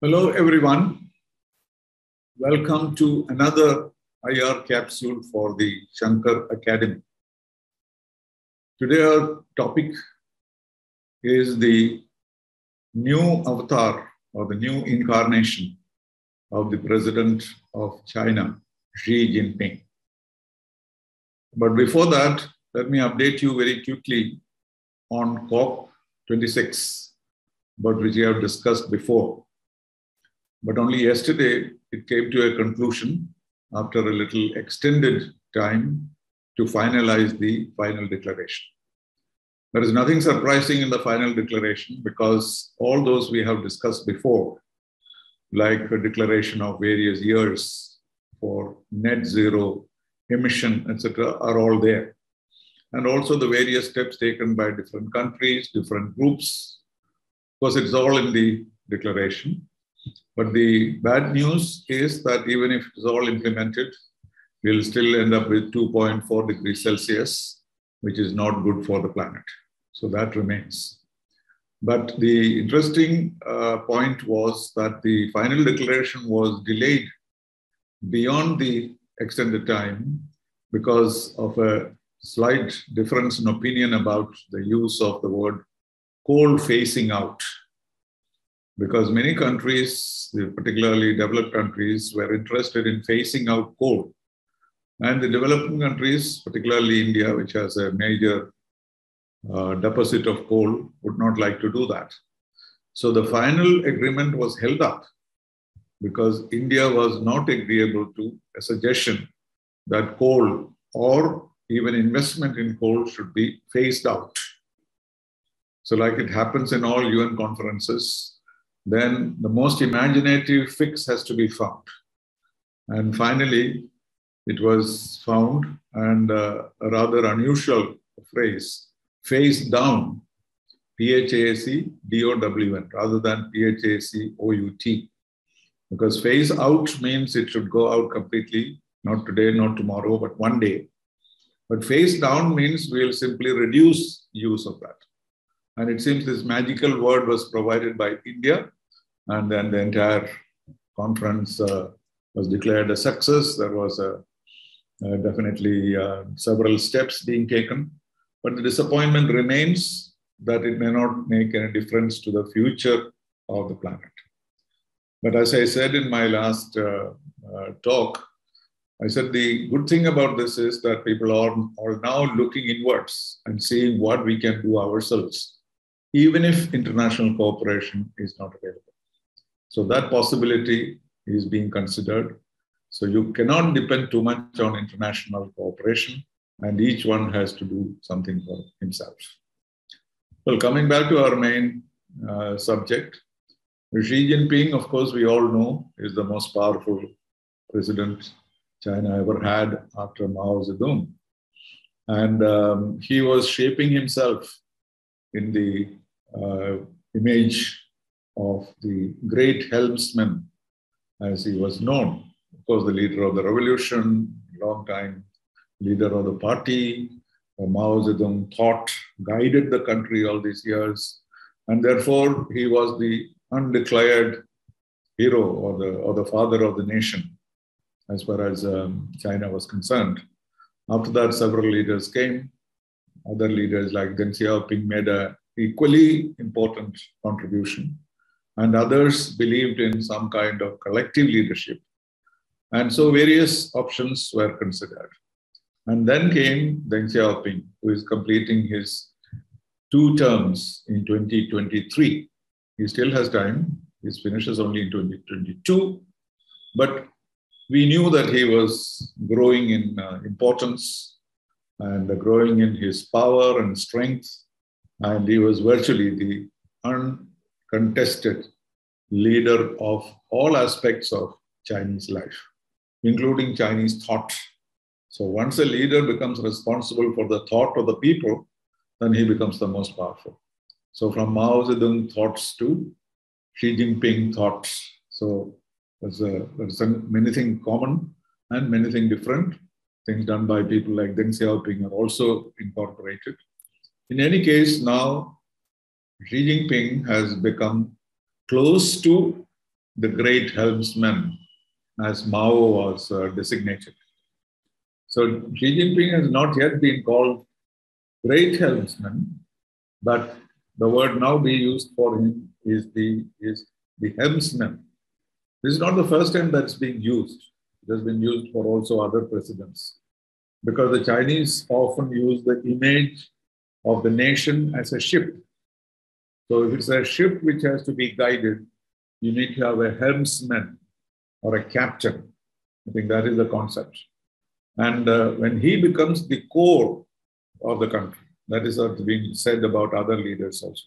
Hello everyone, welcome to another IR capsule for the Shankar Academy. Today our topic is the new avatar or the new incarnation of the President of China, Xi Jinping. But before that, let me update you very quickly on COP26, about which we have discussed before. But only yesterday, it came to a conclusion after a little extended time to finalize the final declaration. There is nothing surprising in the final declaration because all those we have discussed before, like the declaration of various years for net zero emission, etc., are all there. And also the various steps taken by different countries, different groups, because it's all in the declaration. But the bad news is that even if it's all implemented, we'll still end up with 2.4 degrees Celsius, which is not good for the planet. So that remains. But the interesting point was that the final declaration was delayed beyond the extended time because of a slight difference in opinion about the use of the word coal phasing out. Because many countries, particularly developed countries, were interested in phasing out coal. And the developing countries, particularly India, which has a major deposit of coal, would not like to do that. So the final agreement was held up because India was not agreeable to a suggestion that coal or even investment in coal should be phased out. So like it happens in all UN conferences, then the most imaginative fix has to be found. And finally, it was found, and a rather unusual phrase, phase down, P-H-A-C-D-O-W-N, rather than P-H-A-C-O-U-T. Because phase out means it should go out completely, not today, not tomorrow, but one day. But phase down means we'll simply reduce use of that. And it seems this magical word was provided by India. And then the entire conference was declared a success. There was definitely several steps being taken. But the disappointment remains that it may not make any difference to the future of the planet. But as I said in my last talk, I said the good thing about this is that people are now looking inwards and seeing what we can do ourselves, even if international cooperation is not available. So that possibility is being considered. So you cannot depend too much on international cooperation, and each one has to do something for himself. Well, coming back to our main subject, Xi Jinping, of course, we all know, is the most powerful president China ever had after Mao Zedong. And he was shaping himself in the image of the great helmsman, as he was known. Of course, the leader of the revolution, long time leader of the party, Mao Zedong thought, guided the country all these years. And therefore, he was the undeclared hero or the father of the nation, as far as China was concerned. After that, several leaders came. Other leaders like Deng Xiaoping made an equally important contribution, and others believed in some kind of collective leadership. And so various options were considered. And then came Deng Xiaoping, who is completing his 2 terms in 2023. He still has time. His finishes only in 2022, but we knew that he was growing in importance and growing in his power and strength. And he was virtually the uncontested leader of all aspects of Chinese life, including Chinese thought. So once a leader becomes responsible for the thought of the people, then he becomes the most powerful. So from Mao Zedong thoughts to Xi Jinping thoughts. So there's many things common and many things different. Things done by people like Deng Xiaoping are also incorporated. In any case, now Xi Jinping has become close to the great helmsman, as Mao was designated. So Xi Jinping has not yet been called great helmsman, but the word now being used for him is the helmsman. This is not the first time that's being used. It has been used for also other presidents, because the Chinese often use the image of the nation as a ship. So if it's a ship which has to be guided, you need to have a helmsman or a captain. I think that is the concept. And when he becomes the core of the country, that is what's being said about other leaders also.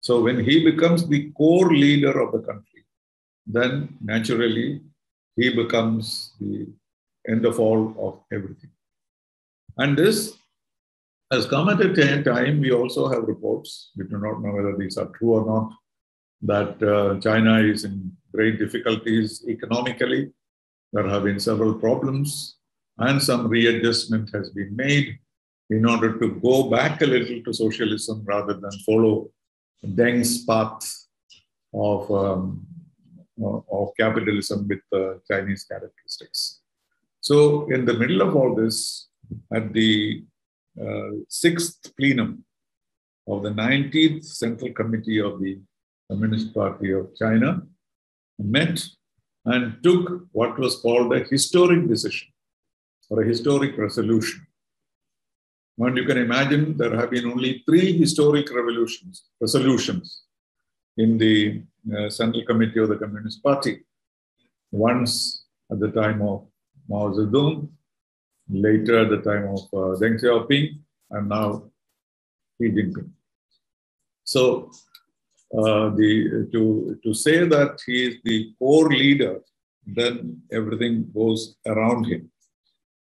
So when he becomes the core leader of the country, then naturally he becomes the end of all of everything. And this has come at a time, we also have reports, we do not know whether these are true or not, that China is in great difficulties economically. There have been several problems and some readjustment has been made in order to go back a little to socialism rather than follow Deng's path of capitalism with Chinese characteristics. So in the middle of all this, at the sixth plenum of the 19th Central Committee of the Communist Party of China met and took what was called a historic decision or a historic resolution. And you can imagine there have been only 3 historic resolutions in the Central Committee of the Communist Party. Once at the time of Mao Zedong, later at the time of Deng Xiaoping, and now Xi Jinping. So to say that he is the core leader, then everything goes around him.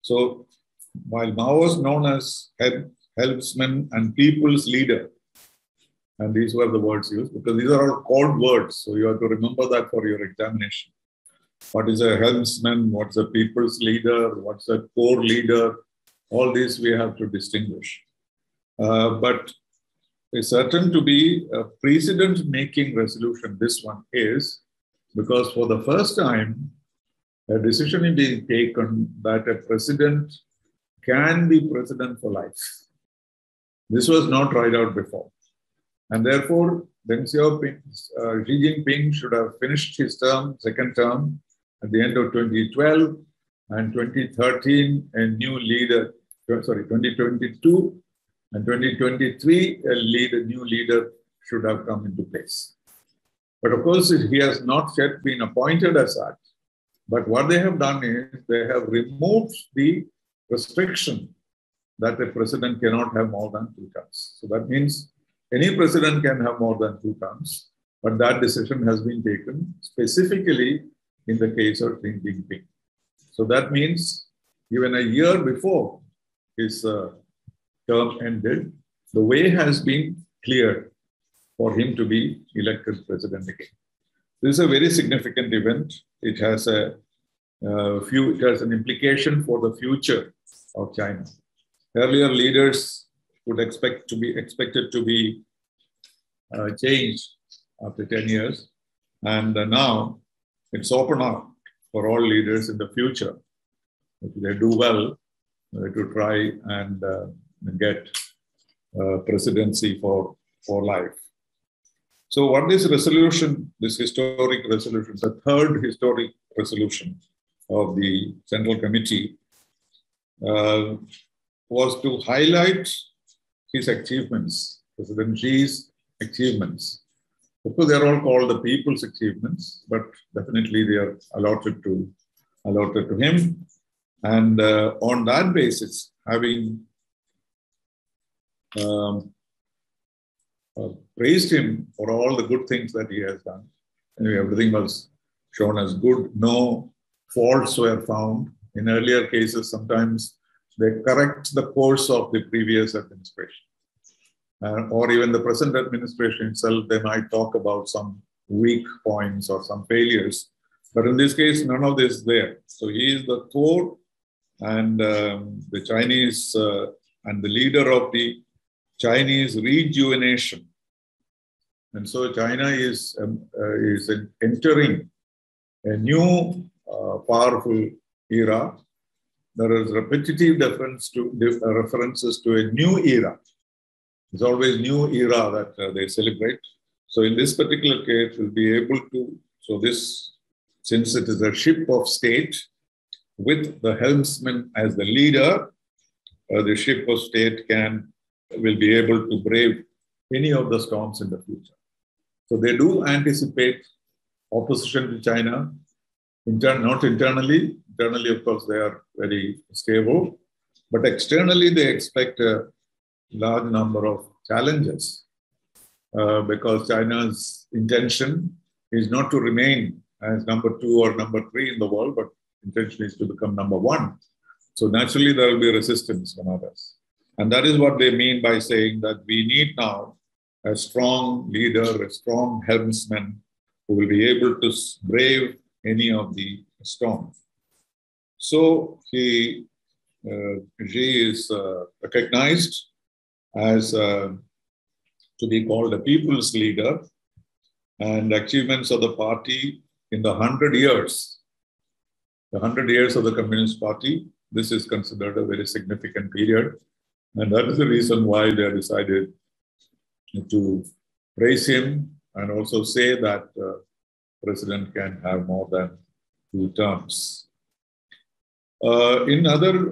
So while Mao was known as helpsman and people's leader, and these were the words used, because these are all called words, so you have to remember that for your examination. What is a helmsman? What's a people's leader? What's a core leader? All these we have to distinguish. But it's certain to be a precedent-making resolution, this one is, because for the first time, a decision is being taken that a president can be president for life. This was not tried out before. And therefore, Deng Xiaoping, Xi Jinping should have finished his term, second term, at the end of 2012 and 2013, a new leader, sorry, 2022 and 2023, a new leader should have come into place. But of course, he has not yet been appointed as such. But what they have done is they have removed the restriction that a president cannot have more than 2 terms. So that means any president can have more than 2 terms, but that decision has been taken specifically in the case of Xi Jinping. So that means even a year before his term ended, the way has been cleared for him to be elected president again. This is a very significant event. It has a it has an implication for the future of China. Earlier leaders would be expected to be changed after 10 years. And now it's open up for all leaders in the future, if they do well, to try and get presidency for life. So what this resolution, this historic resolution, the third historic resolution of the Central Committee, was to highlight his achievements, President Xi's achievements. Of course, they're all called the people's achievements, but definitely they are allotted to him. And on that basis, having praised him for all the good things that he has done. Anyway, everything was shown as good. No faults were found. In earlier cases, sometimes they correct the course of the previous administration. Or even the present administration itself, they might talk about some weak points or some failures. But in this case, none of this is there. So he is the core and the Chinese and the leader of the Chinese rejuvenation. And so China is entering a new powerful era. There is repetitive references to a new era. It's always new era that they celebrate. So in this particular case, we'll be able to, so this, since it is a ship of state, with the helmsman as the leader, the ship of state will be able to brave any of the storms in the future. So they do anticipate opposition to China, not internally, of course, they are very stable, but externally they expect a large number of challenges because China's intention is not to remain as number 2 or number 3 in the world, but intention is to become number 1. So naturally there will be resistance from others. And that is what they mean by saying that we need now a strong leader, a strong helmsman who will be able to brave any of the storms. So Xi is recognized as to be called a people's leader, and achievements of the party in the 100 years of the Communist Party, this is considered a very significant period. And that is the reason why they decided to praise him and also say that president can have more than 2 terms. On other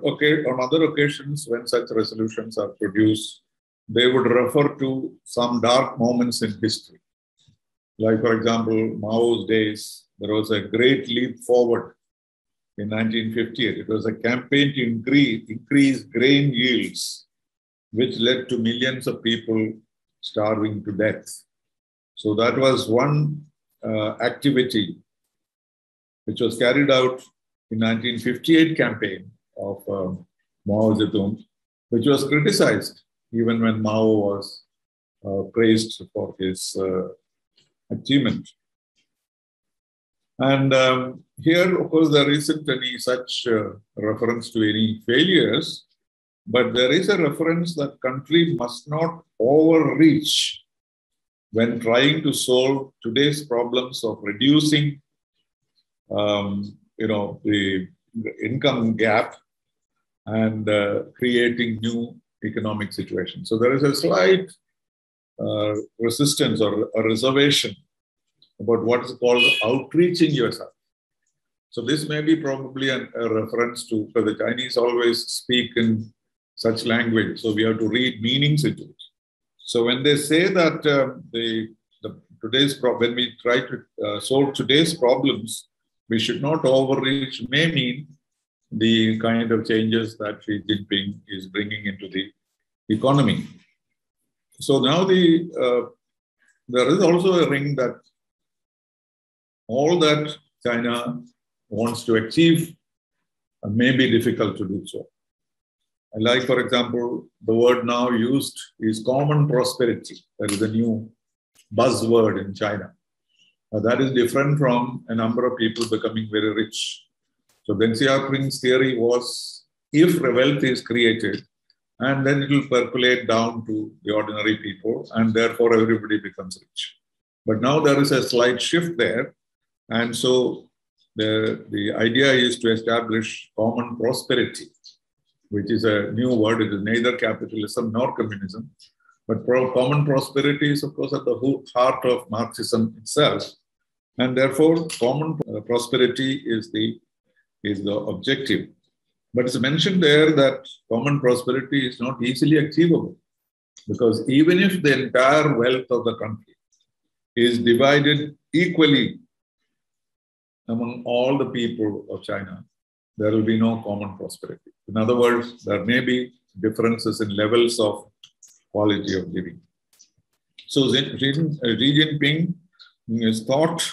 occasions, when such resolutions are produced, they would refer to some dark moments in history. Like, for example, Mao's days, there was a great leap forward in 1958. It was a campaign to increase grain yields, which led to millions of people starving to death. So that was one activity which was carried out in 1958 campaign of Mao Zedong, which was criticized even when Mao was praised for his achievement. And here, of course, there isn't any such reference to any failures, but there is a reference that country must not overreach when trying to solve today's problems of reducing, the income gap and creating new economic situations. So there is a slight resistance or a reservation about what is called outreaching yourself. So this may be probably a reference to, for the Chinese always speak in such language, so we have to read meanings into it. So when they say that when we try to solve today's problems, we should not overreach, may mean the kind of changes that Xi Jinping is bringing into the economy. So now there is also a ring that all that China wants to achieve may be difficult to do so. Like, for example, the word now used is common prosperity. That is a new buzzword in China. That is different from a number of people becoming very rich. So Deng Xiaoping's theory was, if wealth is created, and then it will percolate down to the ordinary people, and therefore everybody becomes rich. But now there is a slight shift there. And so the idea is to establish common prosperity, which is a new word. It is neither capitalism nor communism. But common prosperity is, of course, at the heart of Marxism itself. And therefore, common prosperity is the objective. But it's mentioned there that common prosperity is not easily achievable, because even if the entire wealth of the country is divided equally among all the people of China, there will be no common prosperity. In other words, there may be differences in levels of quality of living. So Xi Jinping's thought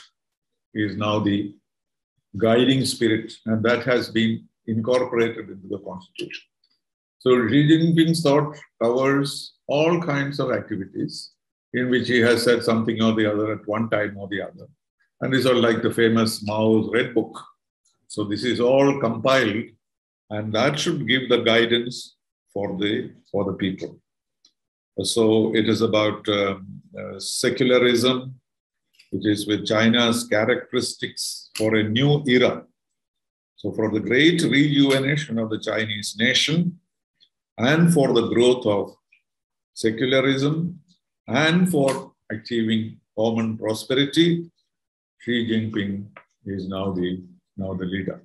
is now the guiding spirit, and that has been incorporated into the constitution. So Xi Jinping's thought covers all kinds of activities in which he has said something or the other at one time or the other. And these are like the famous Mao's Red Book. So this is all compiled, and that should give the guidance for the people. So it is about secularism, which is with China's characteristics for a new era. So for the great rejuvenation of the Chinese nation and for the growth of secularism and for achieving common prosperity, Xi Jinping is now the leader.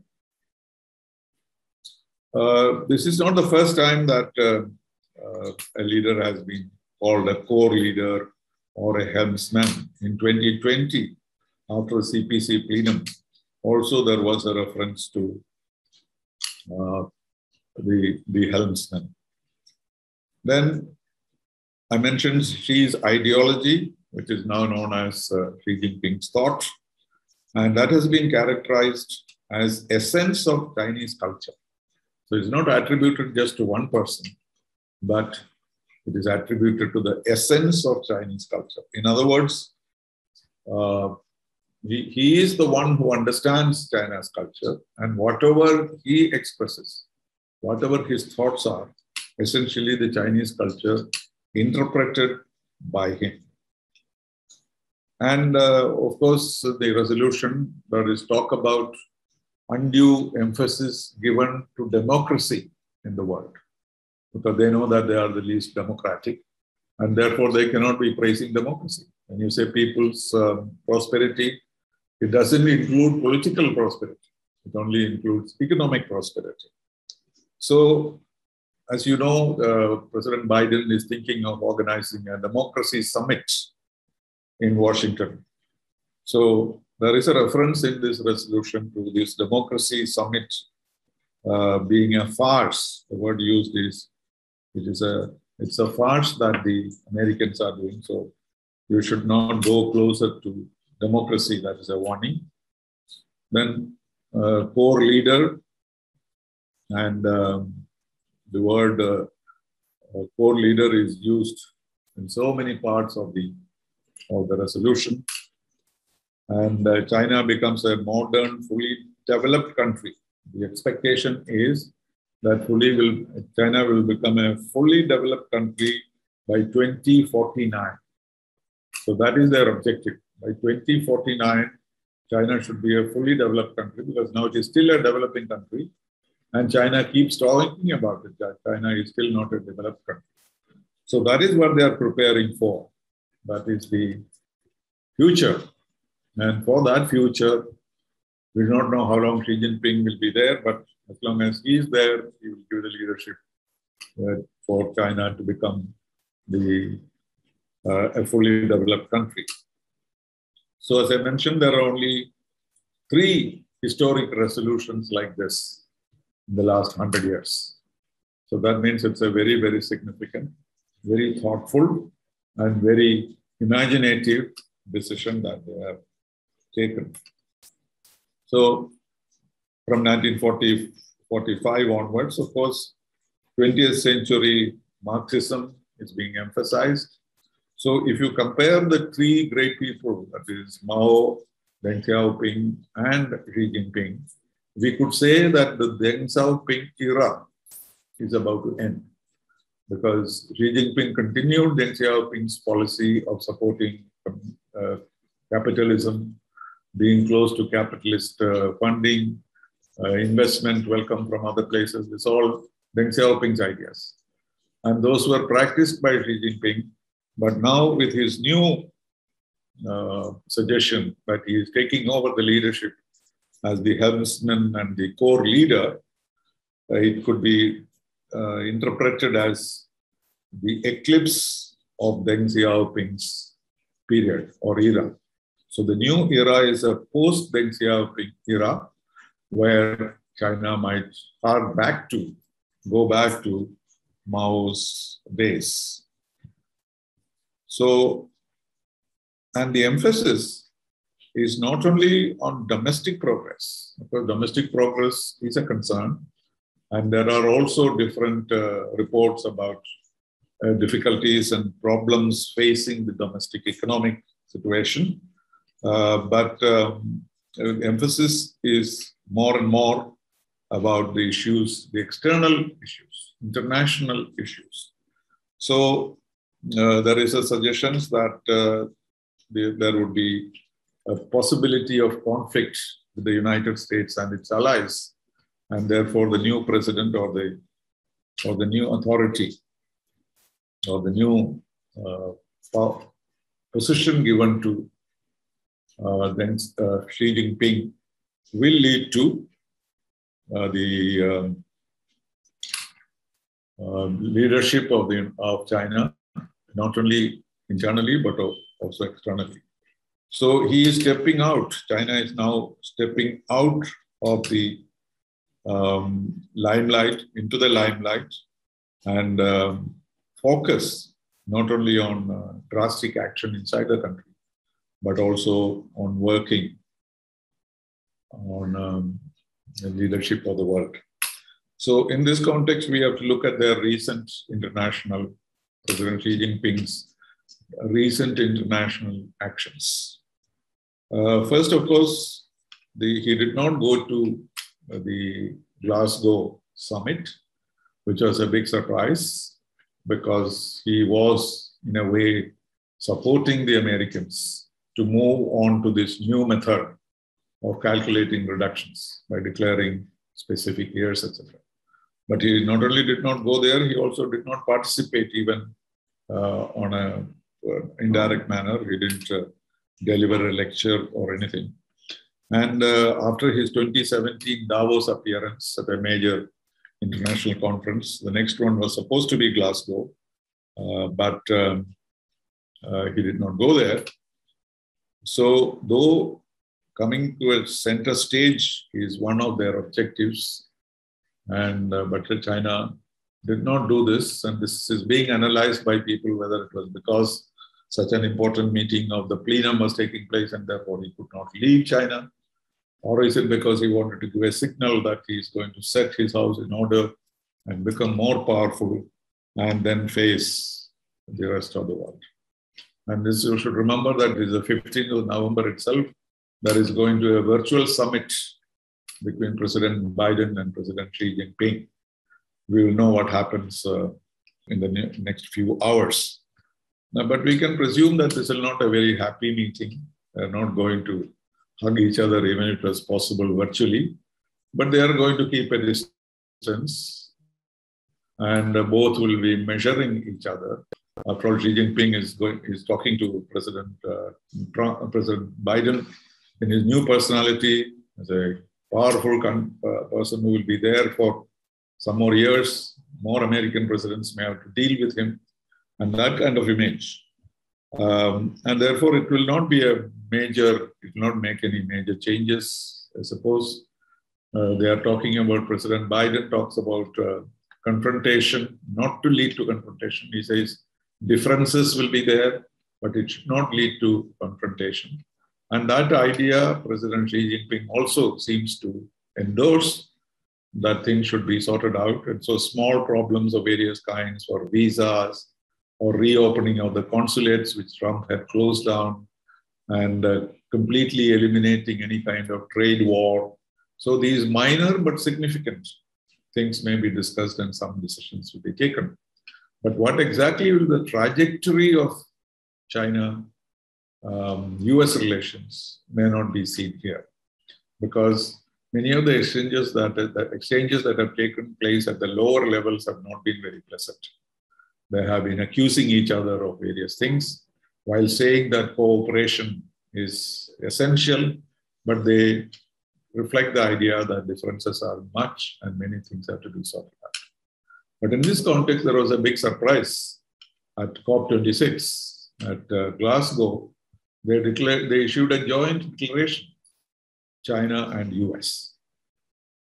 This is not the first time that a leader has been called a core leader or a helmsman. In 2020, after CPC plenum, also there was a reference to the helmsman. Then I mentioned Xi's ideology, which is now known as Xi Jinping's thought, and that has been characterized as essence of Chinese culture. So it's not attributed just to one person, but it is attributed to the essence of Chinese culture. In other words, he is the one who understands China's culture, and whatever he expresses, whatever his thoughts are, essentially the Chinese culture interpreted by him. And of course, the resolution, there is talk about undue emphasis given to democracy in the world, because they know that they are the least democratic, and therefore they cannot be praising democracy. When you say people's prosperity, it doesn't include political prosperity. It only includes economic prosperity. So, as you know, President Biden is thinking of organizing a democracy summit in Washington. So there is a reference in this resolution to this democracy summit being a farce. The word used is, it's a farce that the Americans are doing. So you should not go closer to democracy. That is a warning. Then core leader, and the word core leader is used in so many parts of the resolution. And China becomes a modern, fully developed country. The expectation is that China will become a fully developed country by 2049. So that is their objective. By 2049, China should be a fully developed country, because now it is still a developing country. And China keeps talking about it, that China is still not a developed country. So that is what they are preparing for. That is the future. And for that future, we do not know how long Xi Jinping will be there, but as long as he is there, he will give the leadership for China to become a fully developed country. So as I mentioned, there are only 3 historic resolutions like this in the last 100 years. So that means it's a very, very significant, very thoughtful, and very imaginative decision that they have taken. So from 1945 onwards, of course, 20th century Marxism is being emphasized. So if you compare the 3 great people, that is Mao, Deng Xiaoping, and Xi Jinping, we could say that the Deng Xiaoping era is about to end, because Xi Jinping continued Deng Xiaoping's policy of supporting capitalism, being close to capitalist funding, investment, welcome from other places. It's all Deng Xiaoping's ideas. And those were practiced by Xi Jinping. But now with his new suggestion that he is taking over the leadership as the helmsman and the core leader, it could be interpreted as the eclipse of Deng Xiaoping's period or era. So the new era is a post-Deng Xiaoping era, where China might go back to Mao's days. So, and the emphasis is not only on domestic progress, because domestic progress is a concern. And there are also different reports about difficulties and problems facing the domestic economic situation. But emphasis is more and more about the issues, the external issues, international issues. So there is a suggestion that there would be a possibility of conflict with the United States and its allies, and therefore the new president or the new authority or the new position given to Xi Jinping will lead to the leadership of China, not only internally but also externally. So he is stepping out. China is now stepping out of the limelight, into the limelight, and focus not only on drastic action inside the country, but also on working on the leadership of the world. So in this context, we have to look at their recent international, President Xi Jinping's recent international actions. First, of course, he did not go to the Glasgow summit, which was a big surprise because he was, in a way, supporting the Americans to move on to this new method of calculating reductions by declaring specific years, etc. But he not only did not go there, he also did not participate even on an indirect manner. He didn't deliver a lecture or anything. And after his 2017 Davos appearance at a major international conference, the next one was supposed to be Glasgow, but he did not go there. So though coming to a center stage is one of their objectives, but China did not do this, and this is being analyzed by people whether it was because such an important meeting of the plenum was taking place and therefore he could not leave China, or is it because he wanted to give a signal that he is going to set his house in order and become more powerful and then face the rest of the world. And this, you should remember that is the 15th of November itself, there is going to a virtual summit between President Biden and President Xi Jinping. We will know what happens in the next few hours. Now, but we can presume that this is not a very happy meeting. They're not going to hug each other, even if it was possible virtually, but they are going to keep a distance, and both will be measuring each other. After all, Xi Jinping is talking to President Biden in his new personality as a powerful person who will be there for some more years. More American presidents may have to deal with him, and that kind of image. And therefore, it will not be it will not make any major changes, I suppose. They are talking about, President Biden talks about confrontation, not to lead to confrontation. He says differences will be there, but it should not lead to confrontation. And that idea, President Xi Jinping also seems to endorse, that things should be sorted out. And so small problems of various kinds, or visas, or reopening of the consulates, which Trump had closed down, and completely eliminating any kind of trade war. So these minor but significant things may be discussed and some decisions will be taken. But what exactly will the trajectory of China, US relations may not be seen here, because many of the exchanges that have taken place at the lower levels have not been very pleasant. They have been accusing each other of various things while saying that cooperation is essential, but they reflect the idea that differences are much and many things have to be sorted out. But in this context, there was a big surprise at COP26 at Glasgow. They issued a joint declaration, China and US.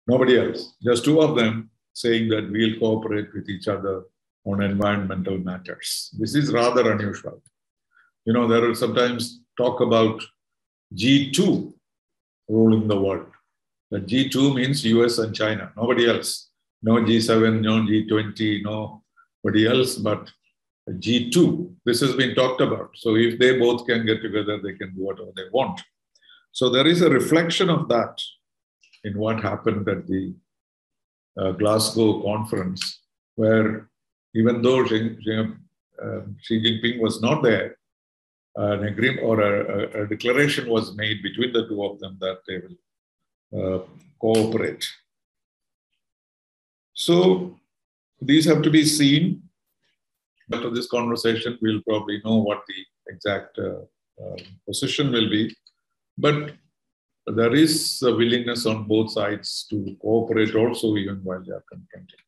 Nobody else, just two of them saying that we'll cooperate with each other on environmental matters. This is rather unusual. You know, there are sometimes talk about G2 ruling the world. The G2 means US and China, nobody else. No G7, no G20, nobody else but G2. This has been talked about. So if they both can get together, they can do whatever they want. So there is a reflection of that in what happened at the Glasgow conference, where even though Xi Jinping was not there, an agreement or a declaration was made between the two of them that they will cooperate. So these have to be seen. After this conversation, we'll probably know what the exact position will be. But there is a willingness on both sides to cooperate also, even while they are confronting.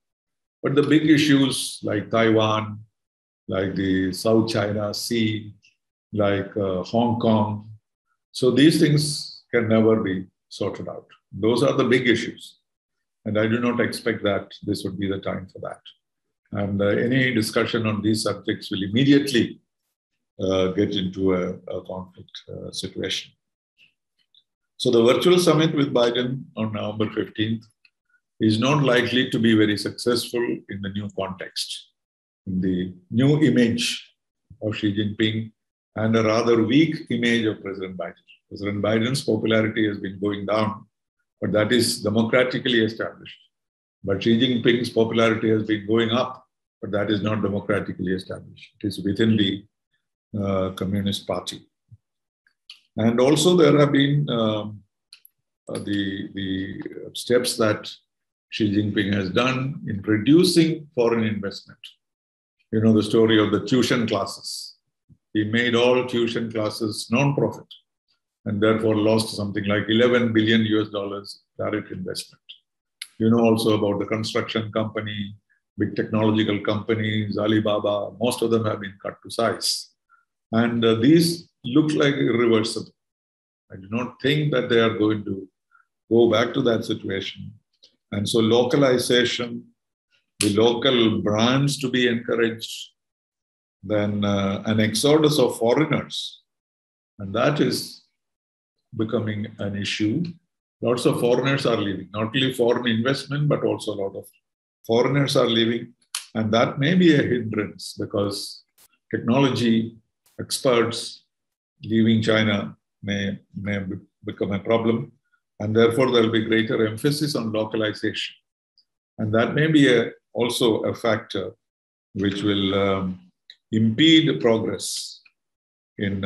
But the big issues like Taiwan, like the South China Sea, like Hong Kong, so these things can never be sorted out. Those are the big issues. And I do not expect that this would be the time for that. And any discussion on these subjects will immediately get into a conflict situation. So the virtual summit with Biden on November 15th is not likely to be very successful in the new context, in the new image of Xi Jinping and a rather weak image of President Biden. President Biden's popularity has been going down, but that is democratically established. But Xi Jinping's popularity has been going up, but that is not democratically established. It is within the Communist Party. And also there have been the steps that Xi Jinping has done in reducing foreign investment. You know the story of the tuition classes. He made all tuition classes non-profit and therefore lost something like $11 billion direct investment. You know also about the construction company, big technological companies, Alibaba, most of them have been cut to size. And these look like irreversible. I do not think that they are going to go back to that situation. And so localization, the local brands to be encouraged, then an exodus of foreigners. And that is becoming an issue. Lots of foreigners are leaving, not only foreign investment, but also a lot of foreigners are leaving. And that may be a hindrance because technology experts leaving China may become a problem. And therefore, there will be greater emphasis on localization. And that may be also a factor which will impede progress in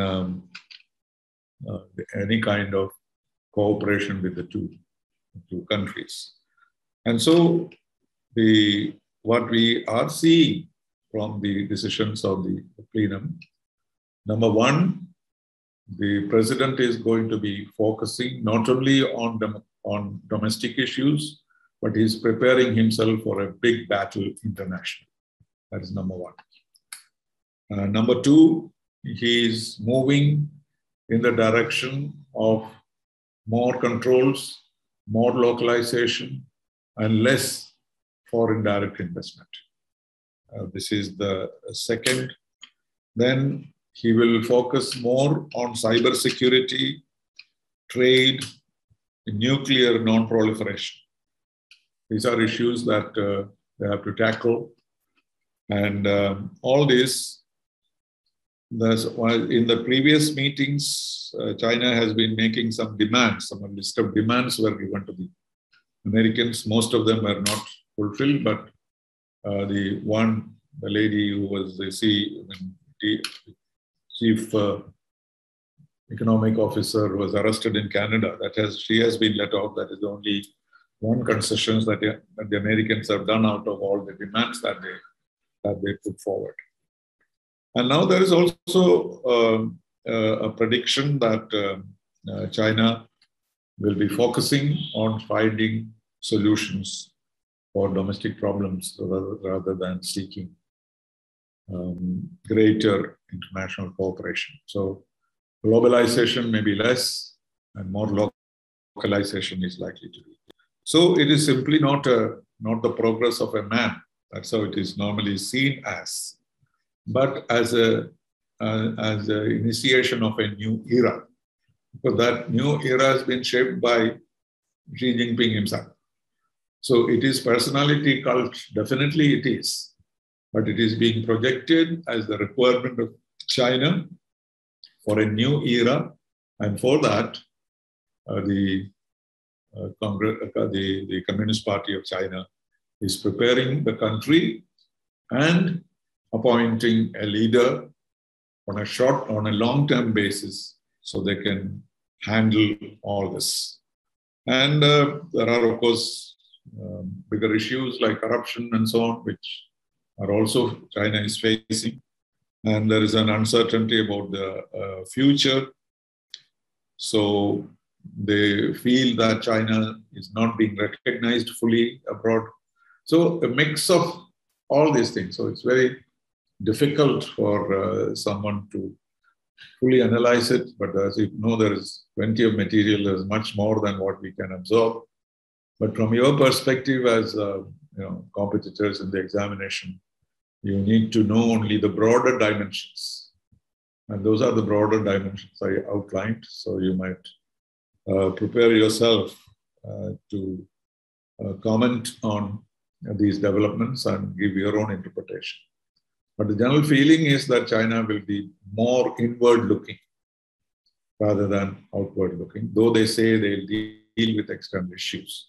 any kind of cooperation with the two countries. And so, what we are seeing from the decisions of the plenum, number one, the president is going to be focusing not only on domestic issues, but he's preparing himself for a big battle internationally. That is number one. Number two, he's moving in the direction of more controls, more localization, and less foreign direct investment. This is the second. Then he will focus more on cybersecurity, trade, nuclear non-proliferation. These are issues that they have to tackle. And all this, in the previous meetings, China has been making some demands. Some list of demands were given to the Americans. Most of them were not fulfilled, but the lady who was the Chief Economic Officer was arrested in Canada. She has been let off. That is the only one concession that the Americans have done out of all the demands that they put forward. And now there is also a prediction that China will be focusing on finding solutions for domestic problems rather than seeking greater international cooperation. So globalization may be less and more localization is likely to be. So it is simply not the progress of a man. That's how it is normally seen as, but as an initiation of a new era. Because that new era has been shaped by Xi Jinping himself. So it is personality cult, definitely it is. But it is being projected as the requirement of China for a new era. And for that, the Communist Party of China is preparing the country and appointing a leader on a short, on a long-term basis, so they can handle all this. And there are, of course, bigger issues like corruption and so on, which are also China is facing. And there is an uncertainty about the future. So they feel that China is not being recognized fully abroad. So a mix of all these things. So it's very difficult for someone to fully analyze it. But as you know, there is plenty of material. There's much more than what we can absorb. But from your perspective as competitors in the examination, you need to know only the broader dimensions. And those are the broader dimensions I outlined. So you might prepare yourself to comment on these developments and give your own interpretation. But the general feeling is that China will be more inward looking rather than outward looking, though they say they'll deal with external issues.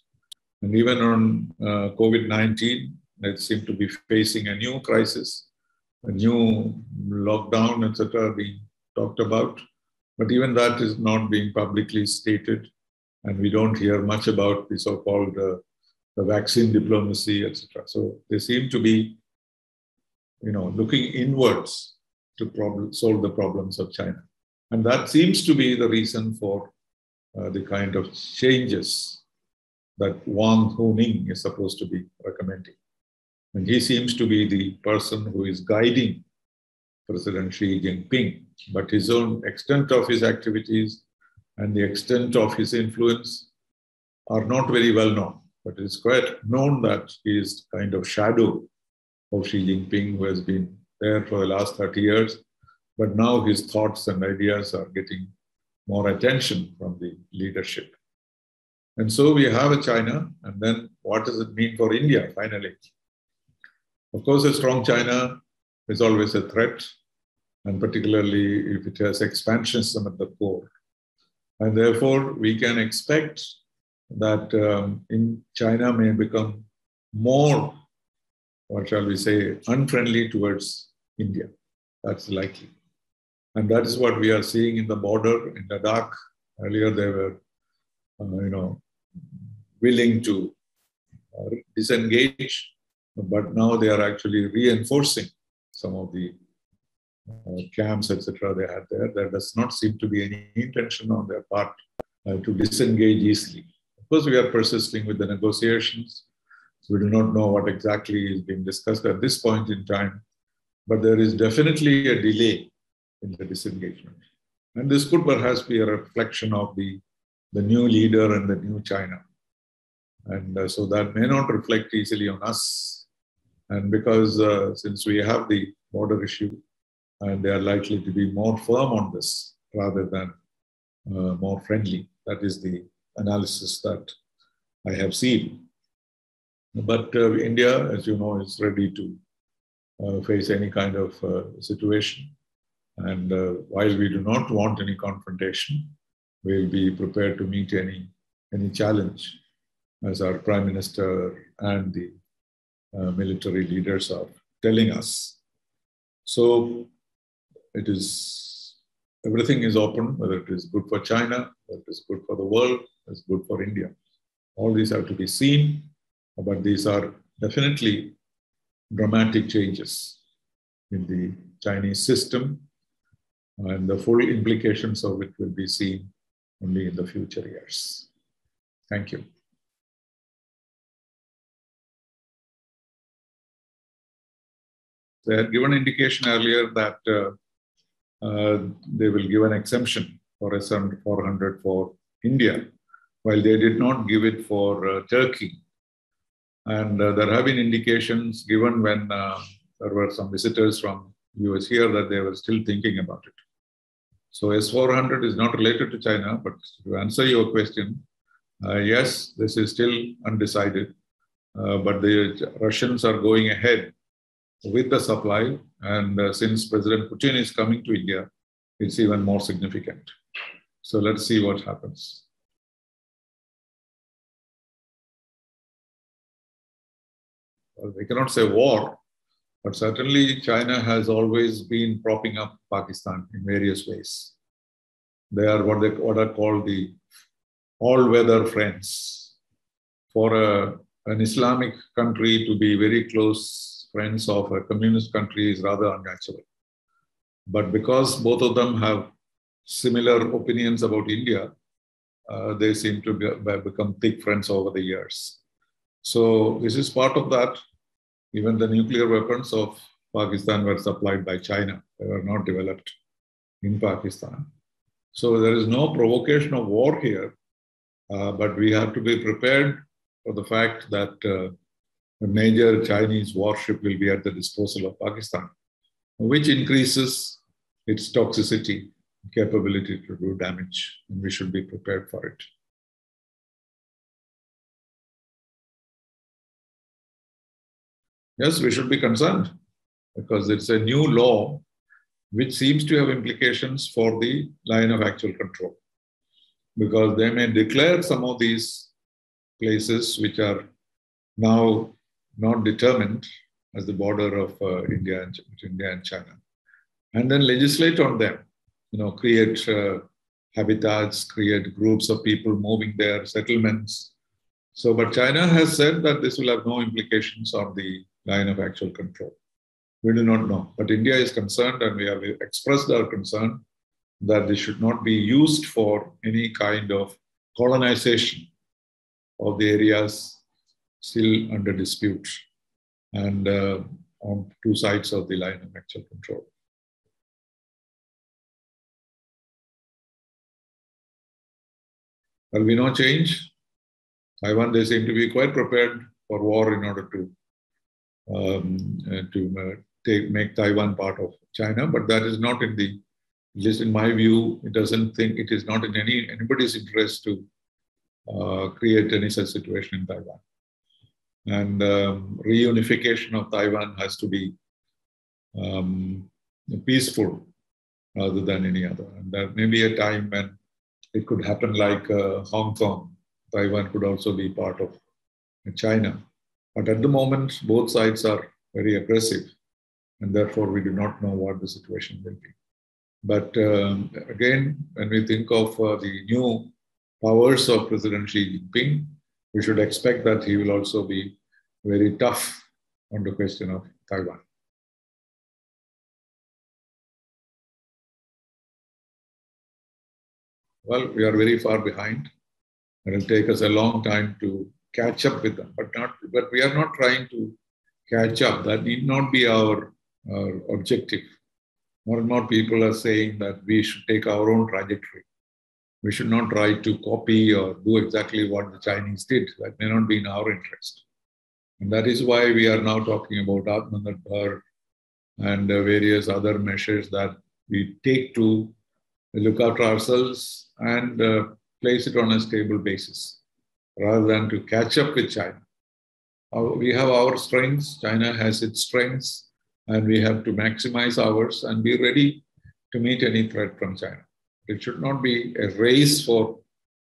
And even on COVID-19, they seem to be facing a new crisis, a new lockdown, etc., being talked about. But even that is not being publicly stated. And we don't hear much about the so-called the vaccine diplomacy, etc. So they seem to be, looking inwards to solve the problems of China. And that seems to be the reason for the kind of changes that Wang Huning is supposed to be recommending. And he seems to be the person who is guiding President Xi Jinping. But his own extent of his activities and the extent of his influence are not very well known. But it's quite known that he is kind of shadow of Xi Jinping, who has been there for the last 30 years. But now his thoughts and ideas are getting more attention from the leadership. And so we have a China. And then what does it mean for India, finally? Of course, a strong China is always a threat, and particularly if it has expansionism at the core. And therefore, we can expect that in China may become more, what shall we say, unfriendly towards India. That's likely. And that is what we are seeing in the border in Ladakh. Earlier, they were, willing to disengage. But now they are actually reinforcing some of the camps, etc. they had there. There does not seem to be any intention on their part to disengage easily. Of course, we are persisting with the negotiations. We do not know what exactly is being discussed at this point in time. But there is definitely a delay in the disengagement. And this could perhaps be a reflection of the new leader and the new China. And so that may not reflect easily on us. And because since we have the border issue, and they are likely to be more firm on this rather than more friendly. That is the analysis that I have seen. But India, as you know, is ready to face any kind of situation. And while we do not want any confrontation, we'll be prepared to meet any challenge, as our Prime Minister and the military leaders are telling us. So it is, everything is open, whether it is good for China, whether it is good for the world, it's good for India. All these have to be seen, but these are definitely dramatic changes in the Chinese system, and the full implications of it will be seen only in the future years. Thank you. They had given indication earlier that they will give an exemption for S&P 400 for India, while they did not give it for Turkey. And there have been indications given when there were some visitors from US here that they were still thinking about it. So S400 is not related to China, but to answer your question, yes, this is still undecided, but the Russians are going ahead with the supply, and since President Putin is coming to India, it's even more significant. So let's see what happens. Well, we cannot say war, But certainly China has always been propping up Pakistan in various ways. They are what are called the all-weather friends. For an Islamic country to be very close friends of a communist country is rather unnatural. But because both of them have similar opinions about India, they seem to become thick friends over the years. So this is part of that. Even the nuclear weapons of Pakistan were supplied by China. They were not developed in Pakistan. So there is no provocation of war here, but we have to be prepared for the fact that a major Chinese warship will be at the disposal of Pakistan, which increases its toxicity, capability to do damage, and we should be prepared for it. Yes, we should be concerned because it's a new law which seems to have implications for the line of actual control, because they may declare some of these places which are now not determined as the border of India and China, and then legislate on them, create habitats, create groups of people moving their settlements. So, but China has said that this will have no implications on the line of actual control. We do not know, but India is concerned, and we have expressed our concern that this should not be used for any kind of colonization of the areas still under dispute and on two sides of the line of actual control. There will be no change. Taiwan, they seem to be quite prepared for war in order to make Taiwan part of China, but that is not in the, at least in my view, it is not in anybody's interest to create any such situation in Taiwan. And reunification of Taiwan has to be peaceful rather than any other. And there may be a time when it could happen like Hong Kong. Taiwan could also be part of China. But at the moment, both sides are very aggressive, and therefore we do not know what the situation will be. But again, when we think of the new powers of President Xi Jinping, we should expect that he will also be very tough on the question of Taiwan. Well, we are very far behind. It will take us a long time to catch up with them, but we are not trying to catch up. That need not be our objective. More and more people are saying that we should take our own trajectory. We should not try to copy or do exactly what the Chinese did. That may not be in our interest. And that is why we are now talking about Atmanirbhar and various other measures that we take to look after ourselves and place it on a stable basis, rather than to catch up with China. We have our strengths, China has its strengths, and we have to maximize ours and be ready to meet any threat from China. It should not be a race for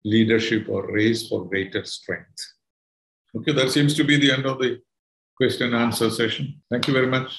leadership or race for greater strength. Okay, that seems to be the end of the question and answer session. Thank you very much.